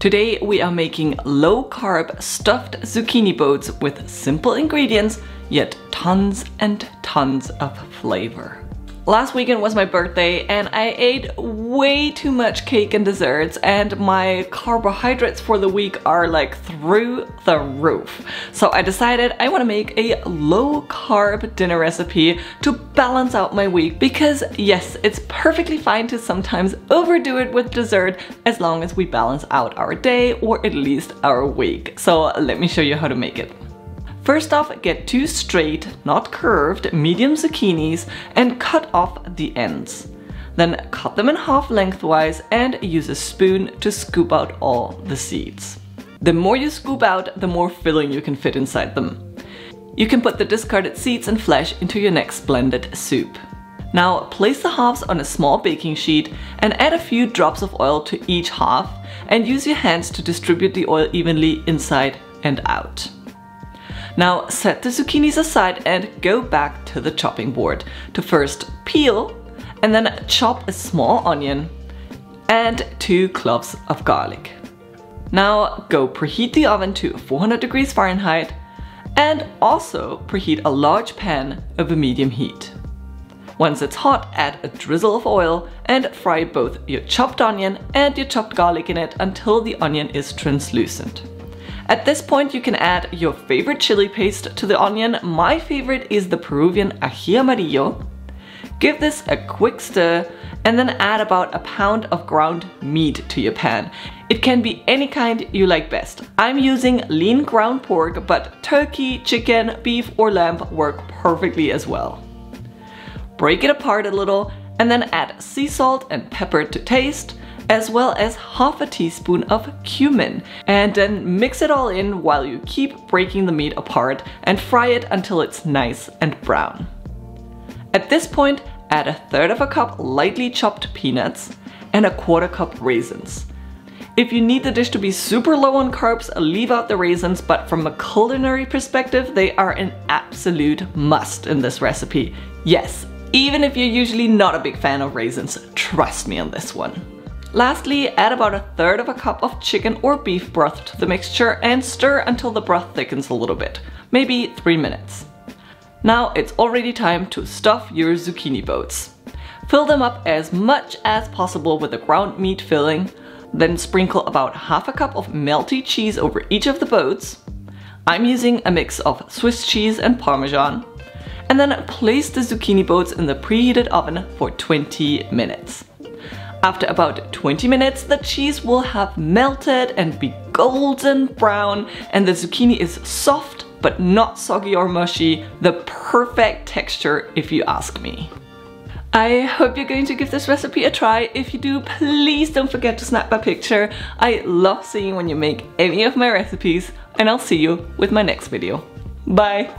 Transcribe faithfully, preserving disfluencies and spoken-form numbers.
Today we are making low-carb stuffed zucchini boats with simple ingredients, yet tons and tons of flavor. Last weekend was my birthday and I ate way too much cake and desserts, and my carbohydrates for the week are like through the roof. So I decided I want to make a low-carb dinner recipe to balance out my week, because yes, it's perfectly fine to sometimes overdo it with dessert as long as we balance out our day or at least our week. So let me show you how to make it. First off, get two straight, not curved, medium zucchinis and cut off the ends. Then cut them in half lengthwise and use a spoon to scoop out all the seeds. The more you scoop out, the more filling you can fit inside them. You can put the discarded seeds and flesh into your next blended soup. Now place the halves on a small baking sheet and add a few drops of oil to each half, and use your hands to distribute the oil evenly inside and out. Now set the zucchinis aside and go back to the chopping board to first peel and then chop a small onion and two cloves of garlic. Now go preheat the oven to four hundred degrees Fahrenheit and also preheat a large pan over medium heat. Once it's hot, add a drizzle of oil and fry both your chopped onion and your chopped garlic in it until the onion is translucent. At this point you can add your favorite chili paste to the onion. My favorite is the Peruvian ají amarillo. Give this a quick stir and then add about a pound of ground meat to your pan. It can be any kind you like best. I'm using lean ground pork, but turkey, chicken, beef or lamb work perfectly as well. Break it apart a little and then add sea salt and pepper to taste, as well as half a teaspoon of cumin, and then mix it all in while you keep breaking the meat apart and fry it until it's nice and brown. At this point, add a third of a cup lightly chopped peanuts and a quarter cup raisins. If you need the dish to be super low on carbs, leave out the raisins, but from a culinary perspective, they are an absolute must in this recipe. Yes, even if you're usually not a big fan of raisins, trust me on this one. Lastly, add about a third of a cup of chicken or beef broth to the mixture and stir until the broth thickens a little bit, maybe three minutes. Now it's already time to stuff your zucchini boats. Fill them up as much as possible with the ground meat filling, then sprinkle about half a cup of melty cheese over each of the boats. I'm using a mix of Swiss cheese and Parmesan. And then place the zucchini boats in the preheated oven for twenty minutes. After about twenty minutes, the cheese will have melted and be golden brown, and the zucchini is soft but not soggy or mushy, the perfect texture if you ask me. I hope you're going to give this recipe a try. If you do, please don't forget to snap my picture. I love seeing when you make any of my recipes, and I'll see you with my next video. Bye!